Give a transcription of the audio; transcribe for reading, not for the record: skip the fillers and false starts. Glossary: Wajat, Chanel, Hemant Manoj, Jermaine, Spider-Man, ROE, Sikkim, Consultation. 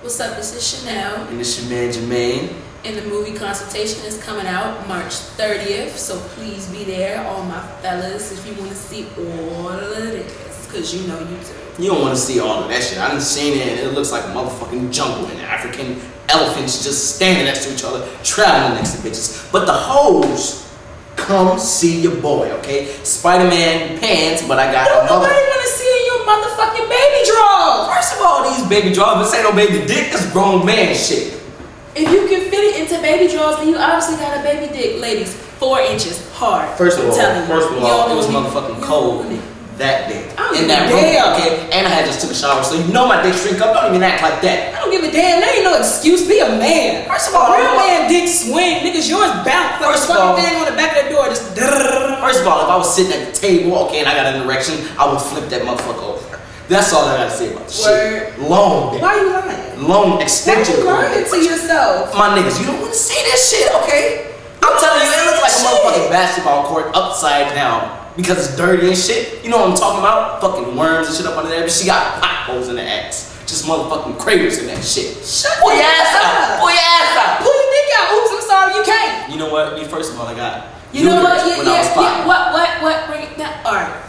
What's up, this is Chanel. And this is your man, Jermaine. And the movie Consultation is coming out March 30th, so please be there, all my fellas, if you want to see all of this, because you know you do. You don't want to see all of that shit. I done seen it, and it looks like a motherfucking jungle, and African elephants just standing next to each other, traveling next to bitches. But the hoes, come see your boy, okay? Spider-Man pants, but I got a motherfucker. Motherfucking baby draws. First of all, these baby draws, this ain't no baby dick, this grown man shit. If you can fit it into baby draws, then you obviously got a baby dick, ladies. 4 inches hard. First of all, it was motherfucking cold that day. In that room, okay? And I had just took a shower, so you know my dick shrink up. Don't even act like that. I don't give a damn. There ain't no excuse. Be a man. First of all, real man dick swing. Niggas, yours bounce. First fucking thing on the back of the door, just. First of all, if I was sitting at the table, okay, and I got an erection, I would flip that motherfucker over. That's all I gotta say about this shit. Long dick. Why are you lying? Long extension. Why are you lying to yourself? My niggas, you don't want to see that shit, okay? I'm telling you, it looks like a motherfucking basketball court upside down. Because it's dirty and shit. You know what I'm talking about? Fucking worms and shit up under there. But she got potholes in her ass. Just motherfucking craters in that shit. Shut up. Pull your ass out. Pull your ass out. Pull your dick out. Oops, I'm sorry, you can't. You know what? First of all, I got. You know what? Yeah, yeah, yeah. What? Bring it down. All right.